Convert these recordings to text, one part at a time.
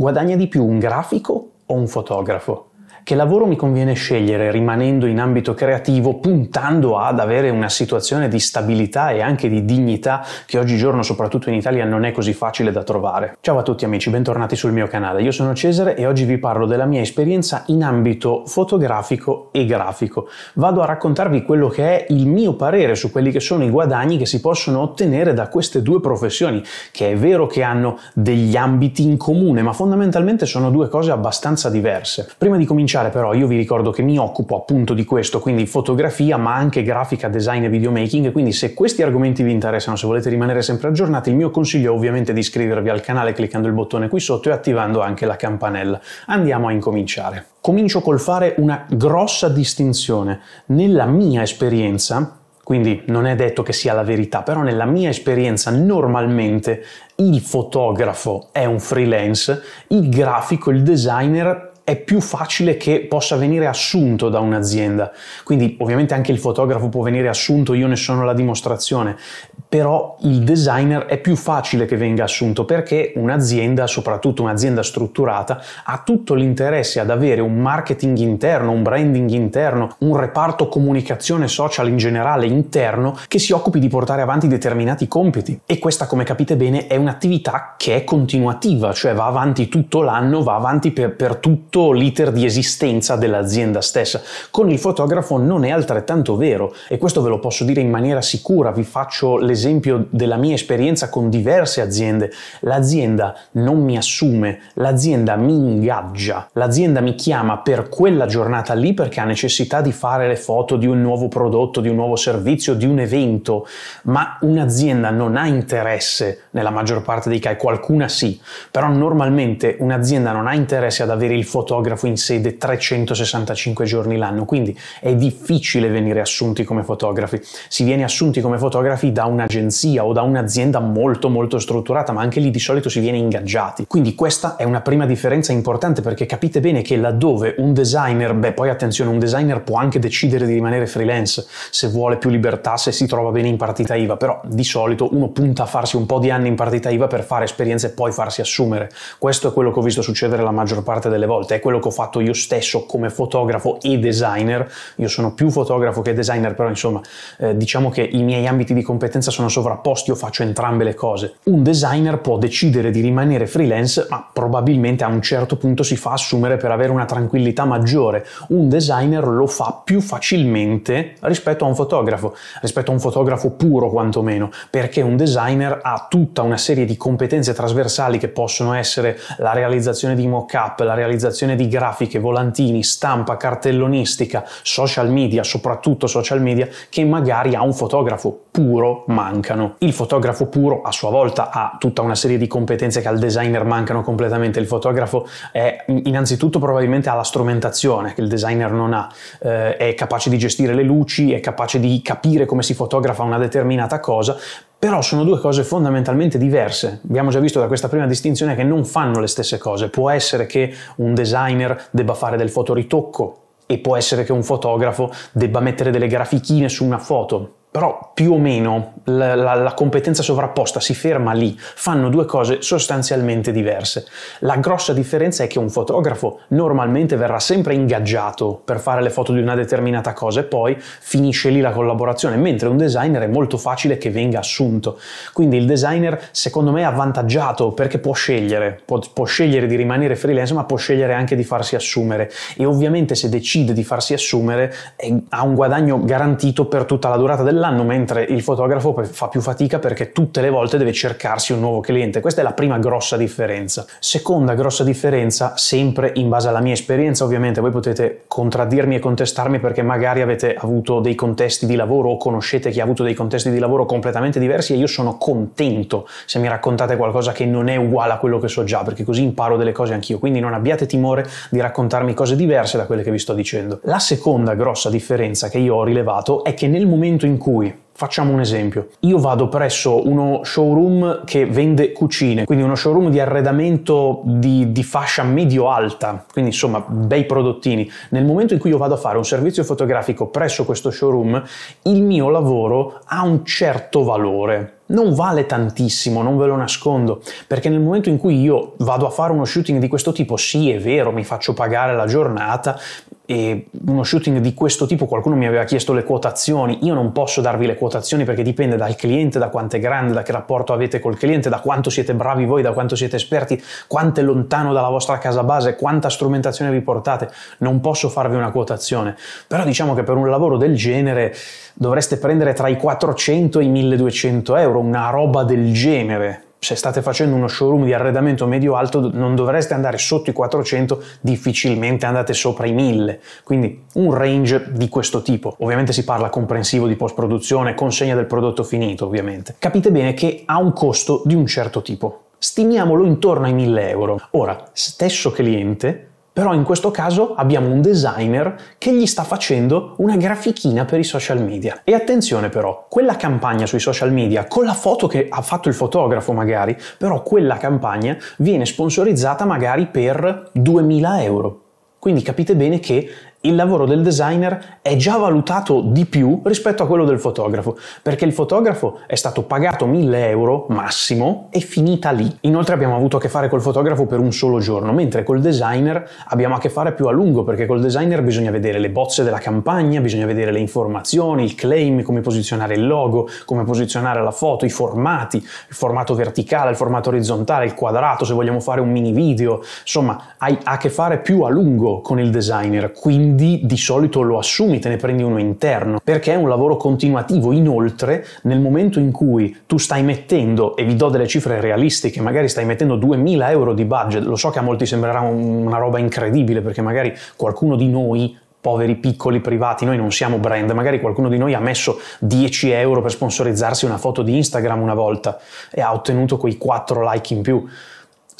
Guadagna di più un grafico o un fotografo? Che lavoro mi conviene scegliere rimanendo in ambito creativo, puntando ad avere una situazione di stabilità e anche di dignità che oggigiorno, soprattutto in Italia, non è così facile da trovare? Ciao a tutti amici, bentornati sul mio canale. Io sono Cesare e oggi vi parlo della mia esperienza in ambito fotografico e grafico. Vado a raccontarvi quello che è il mio parere su quelli che sono i guadagni che si possono ottenere da queste due professioni, che è vero che hanno degli ambiti in comune, ma fondamentalmente sono due cose abbastanza diverse. Prima di cominciare però io vi ricordo che mi occupo appunto di questo, quindi fotografia ma anche grafica, design e videomaking, quindi se questi argomenti vi interessano, se volete rimanere sempre aggiornati, il mio consiglio è ovviamente di iscrivervi al canale cliccando il bottone qui sotto e attivando anche la campanella. Andiamo a incominciare. Comincio col fare una grossa distinzione. Nella mia esperienza, quindi non è detto che sia la verità, però nella mia esperienza normalmente il fotografo è un freelance, il grafico, il designer è più facile che possa venire assunto da un'azienda. Quindi ovviamente anche il fotografo può venire assunto, io ne sono la dimostrazione, però il designer è più facile che venga assunto perché un'azienda, soprattutto un'azienda strutturata, ha tutto l'interesse ad avere un marketing interno, un branding interno, un reparto comunicazione social in generale interno che si occupi di portare avanti determinati compiti. E questa, come capite bene, è un'attività che è continuativa, cioè va avanti tutto l'anno, va avanti per tutto l'iter di esistenza dell'azienda stessa. Con il fotografo non è altrettanto vero, e questo ve lo posso dire in maniera sicura. Vi faccio l'esempio della mia esperienza con diverse aziende. L'azienda non mi assume, l'azienda mi ingaggia, l'azienda mi chiama per quella giornata lì perché ha necessità di fare le foto di un nuovo prodotto, di un nuovo servizio, di un evento, ma un'azienda non ha interesse, nella maggior parte dei casi, qualcuna sì, però normalmente un'azienda non ha interesse ad avere il fotografo in sede 365 giorni l'anno, quindi è difficile venire assunti come fotografi. Si viene assunti come fotografi da un'agenzia o da un'azienda molto strutturata, ma anche lì di solito si viene ingaggiati. Quindi questa è una prima differenza importante, perché capite bene che laddove un designer, poi attenzione, un designer può anche decidere di rimanere freelance se vuole più libertà, se si trova bene in partita IVA, però di solito uno punta a farsi un po' di anni in partita IVA per fare esperienza e poi farsi assumere. Questo è quello che ho visto succedere la maggior parte delle volte. È quello che ho fatto io stesso come fotografo e designer. Io sono più fotografo che designer, però insomma diciamo che i miei ambiti di competenza sono sovrapposti, io faccio entrambe le cose. Un designer può decidere di rimanere freelance, ma probabilmente a un certo punto si fa assumere per avere una tranquillità maggiore. Un designer lo fa più facilmente rispetto a un fotografo, puro quantomeno, perché un designer ha tutta una serie di competenze trasversali che possono essere la realizzazione di mock-up, la realizzazione di grafiche, volantini, stampa, cartellonistica, social media, soprattutto social media, che magari a un fotografo puro mancano. Il fotografo puro a sua volta ha tutta una serie di competenze che al designer mancano completamente. Il fotografo è innanzitutto probabilmente ha la strumentazione che il designer non ha, è capace di gestire le luci, è capace di capire come si fotografa una determinata cosa. Però sono due cose fondamentalmente diverse. Abbiamo già visto da questa prima distinzione che non fanno le stesse cose. Può essere che un designer debba fare del fotoritocco e può essere che un fotografo debba mettere delle grafichine su una foto. Però più o meno la competenza sovrapposta si ferma lì, fanno due cose sostanzialmente diverse. La grossa differenza è che un fotografo normalmente verrà sempre ingaggiato per fare le foto di una determinata cosa e poi finisce lì la collaborazione, mentre un designer è molto facile che venga assunto. Quindi il designer secondo me è avvantaggiato perché può scegliere di rimanere freelance, ma può scegliere anche di farsi assumere, e ovviamente se decide di farsi assumere ha un guadagno garantito per tutta la durata del l'anno, mentre il fotografo fa più fatica perché tutte le volte deve cercarsi un nuovo cliente. Questa è la prima grossa differenza. Seconda grossa differenza, sempre in base alla mia esperienza ovviamente, voi potete contraddirmi e contestarmi perché magari avete avuto dei contesti di lavoro o conoscete chi ha avuto dei contesti di lavoro completamente diversi, e io sono contento se mi raccontate qualcosa che non è uguale a quello che so già, perché così imparo delle cose anch'io, quindi non abbiate timore di raccontarmi cose diverse da quelle che vi sto dicendo. La seconda grossa differenza che io ho rilevato è che nel momento in cui, facciamo un esempio, io vado presso uno showroom che vende cucine, quindi uno showroom di arredamento di fascia medio-alta, quindi insomma bei prodottini, nel momento in cui io vado a fare un servizio fotografico presso questo showroom, il mio lavoro ha un certo valore. non vale tantissimo, non ve lo nascondo, perché nel momento in cui io vado a fare uno shooting di questo tipo, sì è vero, mi faccio pagare la giornata, e uno shooting di questo tipo qualcuno mi aveva chiesto le quotazioni, io non posso darvi le quotazioni perché dipende dal cliente, da quanto è grande, da che rapporto avete col cliente, da quanto siete bravi voi, da quanto siete esperti, quanto è lontano dalla vostra casa base, quanta strumentazione vi portate, non posso farvi una quotazione, però diciamo che per un lavoro del genere dovreste prendere tra i 400 e i 1200 euro, una roba del genere. Se state facendo uno showroom di arredamento medio-alto non dovreste andare sotto i 400, difficilmente andate sopra i 1000, quindi un range di questo tipo. Ovviamente si parla comprensivo di post-produzione, consegna del prodotto finito ovviamente. Capite bene che ha un costo di un certo tipo. Stimiamolo intorno ai 1000 euro. Ora, stesso cliente, però in questo caso abbiamo un designer che gli sta facendo una grafichina per i social media. E attenzione però, quella campagna sui social media, con la foto che ha fatto il fotografo magari, però quella campagna viene sponsorizzata magari per 2000 euro. Quindi capite bene che il lavoro del designer è già valutato di più rispetto a quello del fotografo, perché il fotografo è stato pagato 1000 euro massimo e finita lì. Inoltre abbiamo avuto a che fare col fotografo per un solo giorno, mentre col designer abbiamo a che fare più a lungo, perché col designer bisogna vedere le bozze della campagna, bisogna vedere le informazioni, il claim, come posizionare il logo, come posizionare la foto, i formati, il formato verticale, il formato orizzontale, il quadrato, se vogliamo fare un mini video. Insomma, hai a che fare più a lungo con il designer, quindi di solito lo assumi, te ne prendi uno interno, perché è un lavoro continuativo. Inoltre, nel momento in cui tu stai mettendo, e vi do delle cifre realistiche, magari stai mettendo 2000 euro di budget, lo so che a molti sembrerà una roba incredibile, perché magari qualcuno di noi, poveri, piccoli, privati, noi non siamo brand, magari qualcuno di noi ha messo 10 euro per sponsorizzarsi una foto di Instagram una volta e ha ottenuto quei 4 like in più.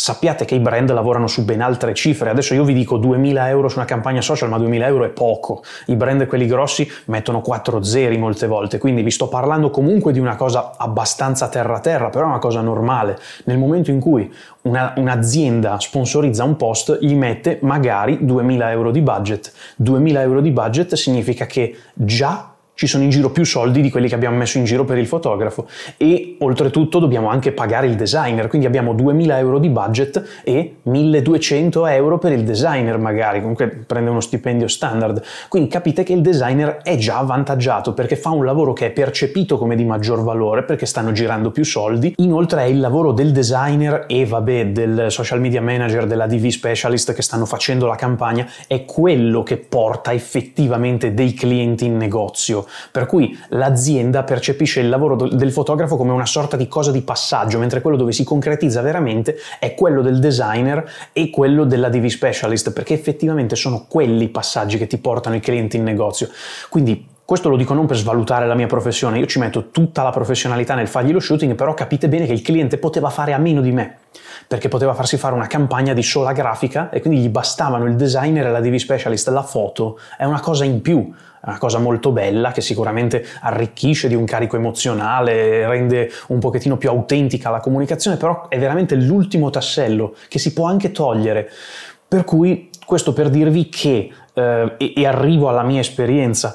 Sappiate che i brand lavorano su ben altre cifre. Adesso io vi dico 2000 euro su una campagna social, ma 2000 euro è poco. I brand, quelli grossi, mettono 4 zeri molte volte, quindi vi sto parlando comunque di una cosa abbastanza terra-terra, però è una cosa normale. Nel momento in cui un'azienda sponsorizza un post, gli mette magari 2000 euro di budget. 2000 euro di budget significa che già ci sono in giro più soldi di quelli che abbiamo messo in giro per il fotografo, e oltretutto dobbiamo anche pagare il designer, quindi abbiamo 2000 euro di budget e 1200 euro per il designer magari, comunque prende uno stipendio standard, quindi capite che il designer è già avvantaggiato perché fa un lavoro che è percepito come di maggior valore perché stanno girando più soldi. Inoltre è il lavoro del designer e vabbè del social media manager, della DV specialist che stanno facendo la campagna, è quello che porta effettivamente dei clienti in negozio. Per cui l'azienda percepisce il lavoro del fotografo come una sorta di cosa di passaggio, mentre quello dove si concretizza veramente è quello del designer e quello della DV specialist, perché effettivamente sono quelli i passaggi che ti portano i clienti in negozio. Quindi questo lo dico non per svalutare la mia professione, io ci metto tutta la professionalità nel fargli lo shooting, però capite bene che il cliente poteva fare a meno di me, perché poteva farsi fare una campagna di sola grafica e quindi gli bastavano il designer e la DV specialist. La foto è una cosa in più, è una cosa molto bella che sicuramente arricchisce di un carico emozionale, rende un pochettino più autentica la comunicazione, però è veramente l'ultimo tassello che si può anche togliere. Per cui questo per dirvi che, e arrivo alla mia esperienza,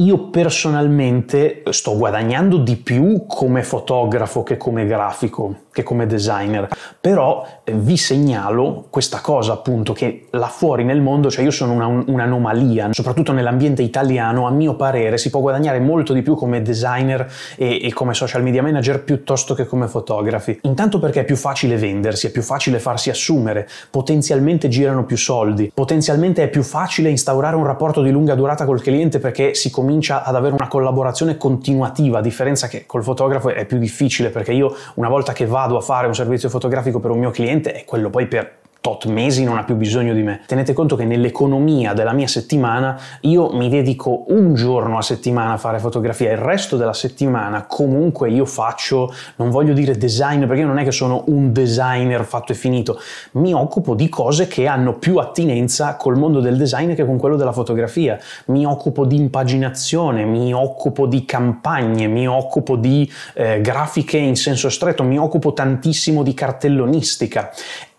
io personalmente sto guadagnando di più come fotografo che come grafico, che come designer, però vi segnalo questa cosa appunto, che là fuori nel mondo, cioè io sono un'anomalia, soprattutto nell'ambiente italiano, a mio parere si può guadagnare molto di più come designer e come social media manager piuttosto che come fotografi. Intanto perché è più facile vendersi, è più facile farsi assumere, potenzialmente girano più soldi, potenzialmente è più facile instaurare un rapporto di lunga durata col cliente perché si comincia ad avere una collaborazione continuativa, a differenza che col fotografo è più difficile, perché io una volta che vado a fare un servizio fotografico per un mio cliente e quello poi per tot mesi non ha più bisogno di me. Tenete conto che nell'economia della mia settimana io mi dedico un giorno a settimana a fare fotografia, il resto della settimana comunque io faccio, non voglio dire design perché non è che sono un designer fatto e finito, mi occupo di cose che hanno più attinenza col mondo del design che con quello della fotografia, mi occupo di impaginazione, mi occupo di campagne, mi occupo di grafiche in senso stretto, mi occupo tantissimo di cartellonistica.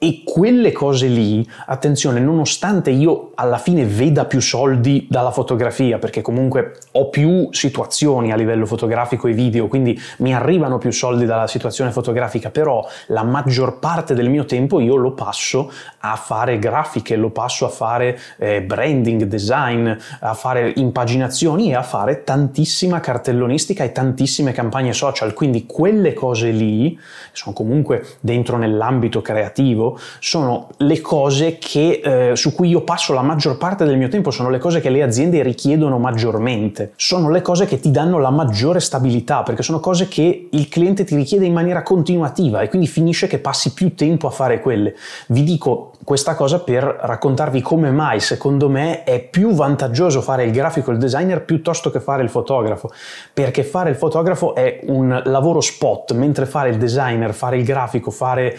E quelle cose lì, attenzione, nonostante io alla fine veda più soldi dalla fotografia, perché comunque ho più situazioni a livello fotografico e video, quindi mi arrivano più soldi dalla situazione fotografica, però la maggior parte del mio tempo io lo passo a fare grafiche, lo passo a fare branding, design, a fare impaginazioni e a fare tantissima cartellonistica e tantissime campagne social. Quindi quelle cose lì, che sono comunque dentro nell'ambito creativo, sono le cose che, su cui io passo la maggior parte del mio tempo, sono le cose che le aziende richiedono maggiormente, sono le cose che ti danno la maggiore stabilità, perché sono cose che il cliente ti richiede in maniera continuativa e quindi finisce che passi più tempo a fare quelle. Vi dico questa cosa per raccontarvi come mai secondo me è più vantaggioso fare il grafico e il designer piuttosto che fare il fotografo, perché fare il fotografo è un lavoro spot, mentre fare il designer, fare il grafico, fare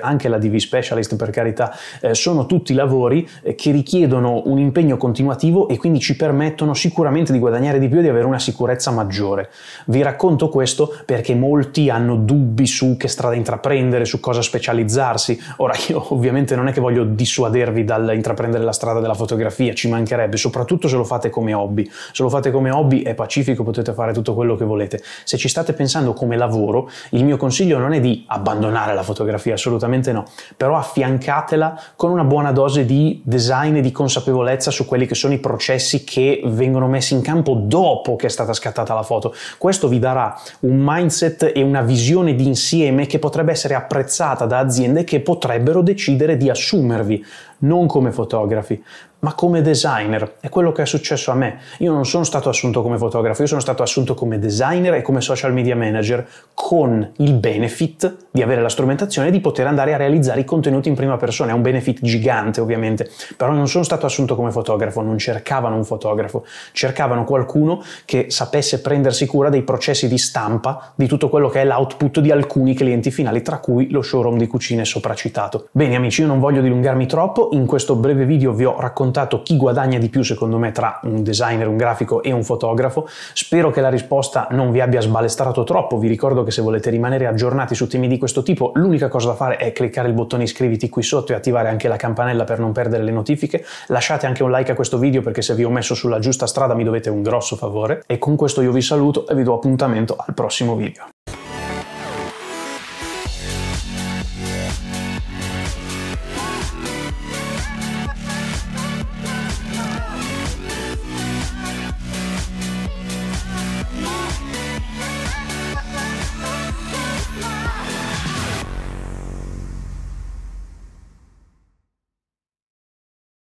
anche la DV specialist, per carità, sono tutti lavori che richiedono un impegno continuativo e quindi ci permettono sicuramente di guadagnare di più e di avere una sicurezza maggiore. Vi racconto questo perché molti hanno dubbi su che strada intraprendere, su cosa specializzarsi. Ora, io ovviamente non è che voglio dissuadervi dall'intraprendere la strada della fotografia, ci mancherebbe, soprattutto se lo fate come hobby. Se lo fate come hobby è pacifico, potete fare tutto quello che volete. Se ci state pensando come lavoro, il mio consiglio non è di abbandonare la fotografia, assolutamente no, però affiancatela con una buona dose di design e di consapevolezza su quelli che sono i processi che vengono messi in campo dopo che è stata scattata la foto. Questo vi darà un mindset e una visione di insieme che potrebbe essere apprezzata da aziende che potrebbero decidere di assumervi, non come fotografi, ma come designer. È quello che è successo a me. Io non sono stato assunto come fotografo, io sono stato assunto come designer e come social media manager, con il benefit di avere la strumentazione e di poter andare a realizzare i contenuti in prima persona. È un benefit gigante ovviamente, però non sono stato assunto come fotografo, non cercavano un fotografo, cercavano qualcuno che sapesse prendersi cura dei processi di stampa, di tutto quello che è l'output di alcuni clienti finali, tra cui lo showroom di cucine sopracitato. Bene amici, io non voglio dilungarmi troppo, in questo breve video vi ho raccontato chi guadagna di più secondo me tra un designer, un grafico e un fotografo. Spero che la risposta non vi abbia sbalestrato troppo. Vi ricordo che se volete rimanere aggiornati su temi di questo tipo, l'unica cosa da fare è cliccare il bottone iscriviti qui sotto e attivare anche la campanella per non perdere le notifiche. Lasciate anche un like a questo video, perché se vi ho messo sulla giusta strada mi dovete un grosso favore. E con questo io vi saluto e vi do appuntamento al prossimo video.